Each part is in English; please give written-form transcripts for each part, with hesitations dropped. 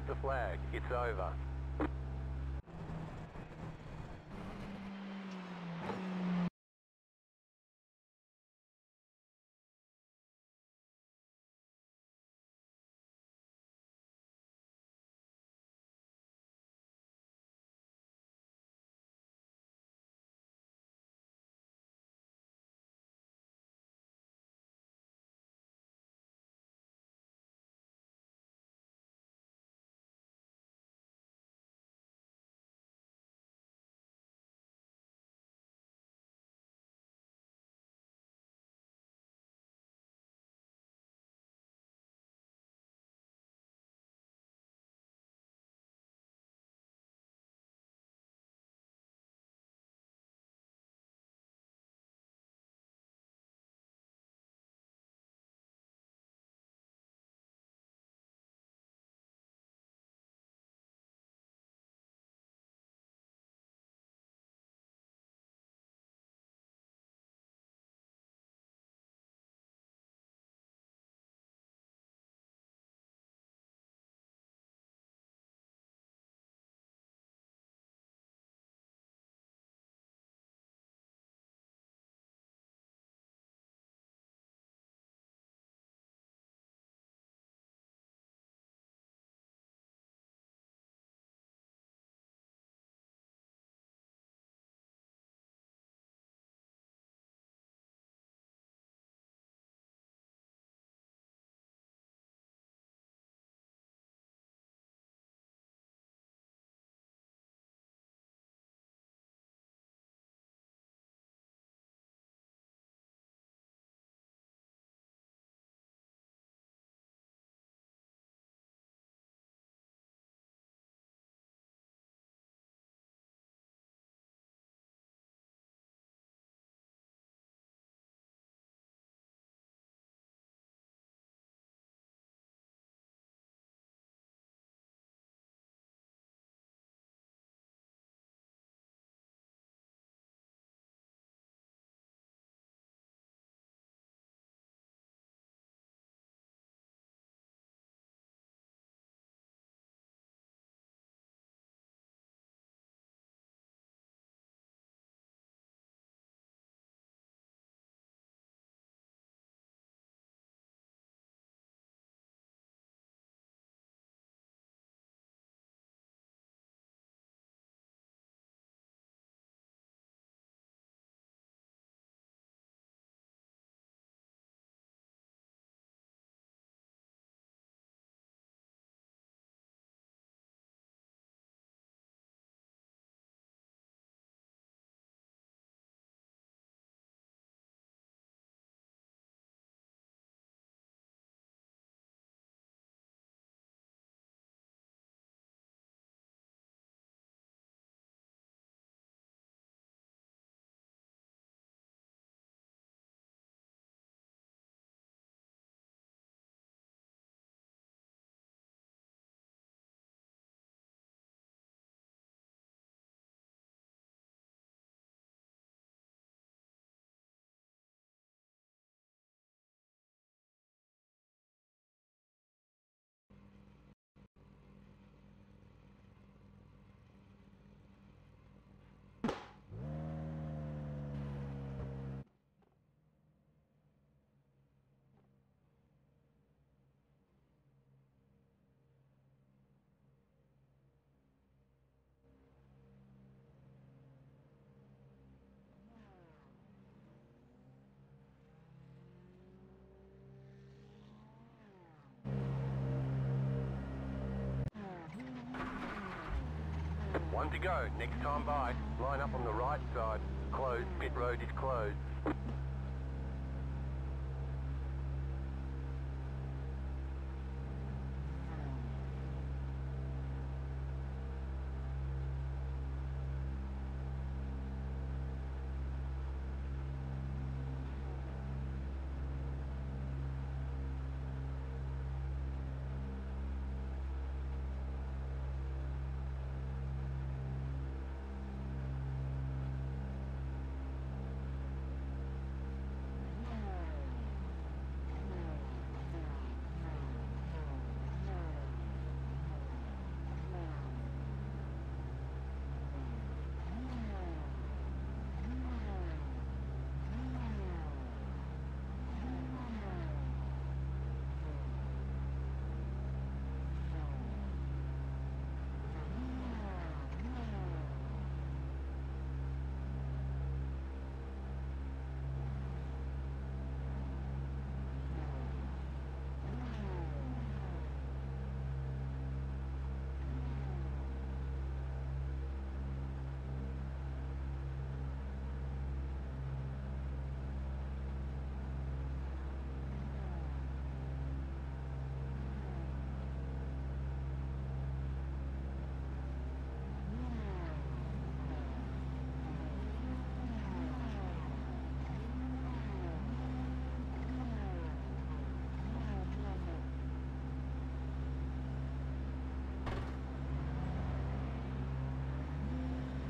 raises the flag, it's over. One to go, next time by, line up on the right side, closed, pit road is closed.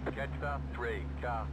Geçta 3 K.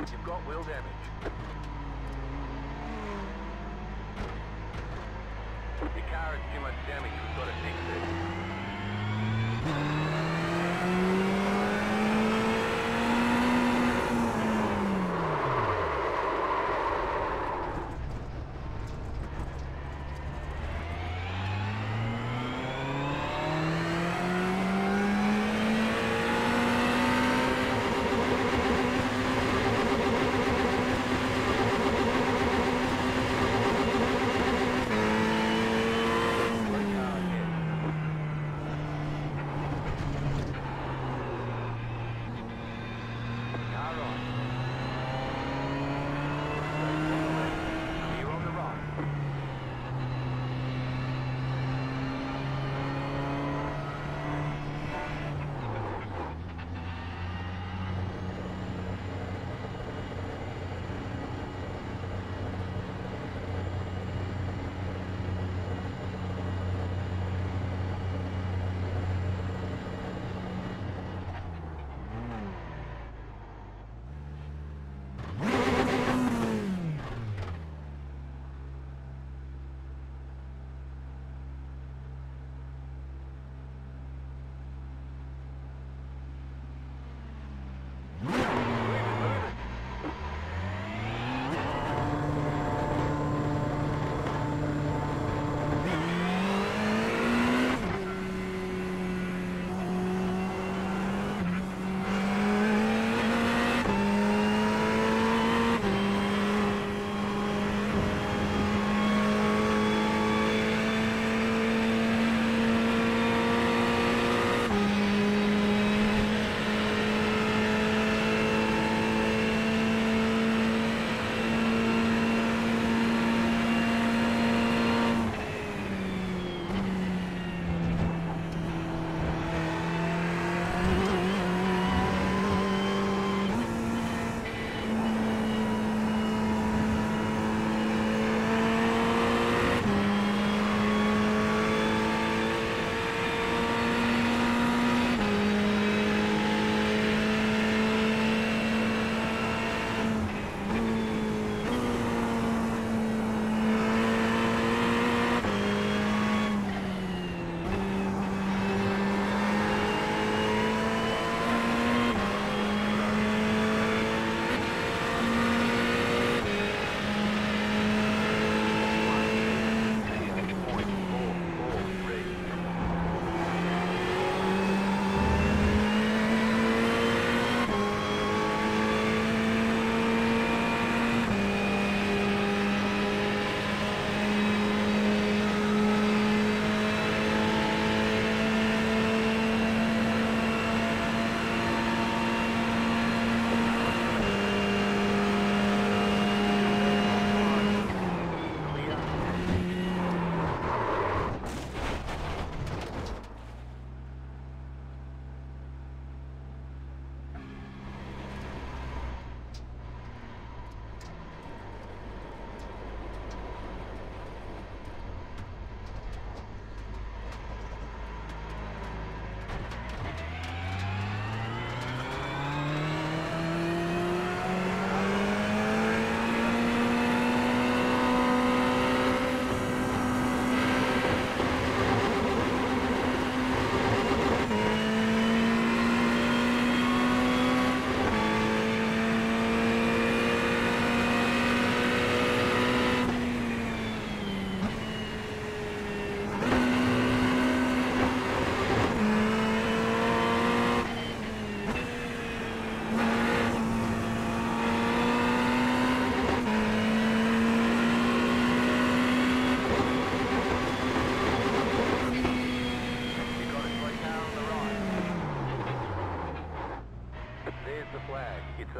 You've got wheel damage. Your car has too much damage, we've got to fix it.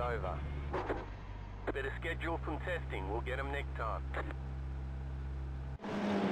Over. Better schedule some testing, we'll get them next time.